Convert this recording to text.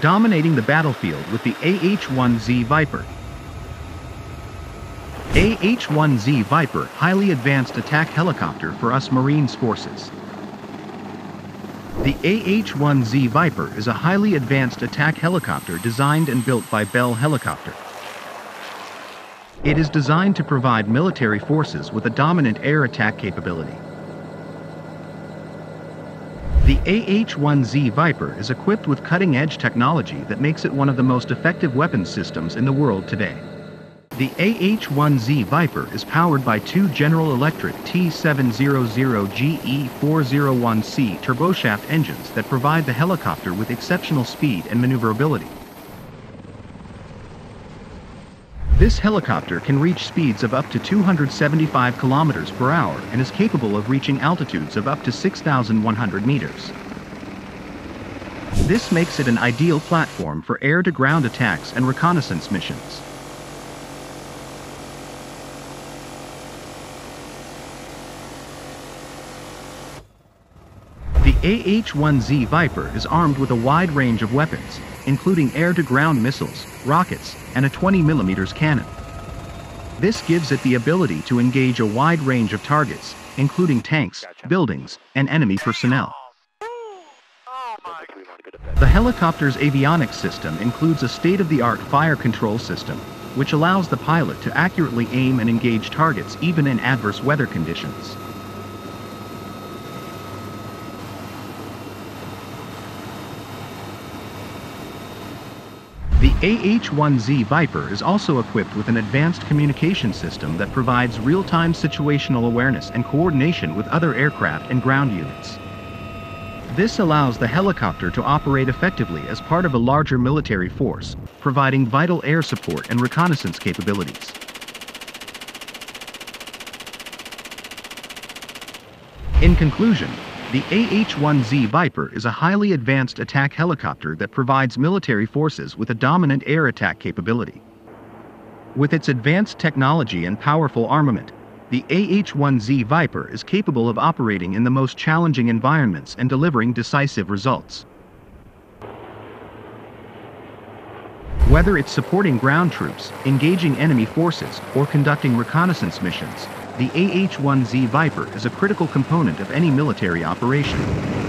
dominating the battlefield with the AH-1Z Viper. AH-1Z Viper, highly advanced attack helicopter for US Marines forces. The AH-1Z Viper is a highly advanced attack helicopter designed and built by Bell Helicopter. It is designed to provide military forces with a dominant air attack capability. The AH-1Z Viper is equipped with cutting-edge technology that makes it one of the most effective weapons systems in the world today. The AH-1Z Viper is powered by two General Electric T700-GE-401C turboshaft engines that provide the helicopter with exceptional speed and maneuverability. This helicopter can reach speeds of up to 275 kilometers per hour and is capable of reaching altitudes of up to 6,100 meters. This makes it an ideal platform for air-to-ground attacks and reconnaissance missions. The AH-1Z Viper is armed with a wide range of weapons, including air-to-ground missiles, rockets, and a 20mm cannon. This gives it the ability to engage a wide range of targets, including tanks, buildings, and enemy personnel. The helicopter's avionics system includes a state-of-the-art fire control system, which allows the pilot to accurately aim and engage targets even in adverse weather conditions. The AH-1Z Viper is also equipped with an advanced communication system that provides real-time situational awareness and coordination with other aircraft and ground units. This allows the helicopter to operate effectively as part of a larger military force, providing vital air support and reconnaissance capabilities. In conclusion, the AH-1Z Viper is a highly advanced attack helicopter that provides military forces with a dominant air attack capability. With its advanced technology and powerful armament, the AH-1Z Viper is capable of operating in the most challenging environments and delivering decisive results. Whether it's supporting ground troops, engaging enemy forces, or conducting reconnaissance missions, the AH-1Z Viper is a critical component of any military operation.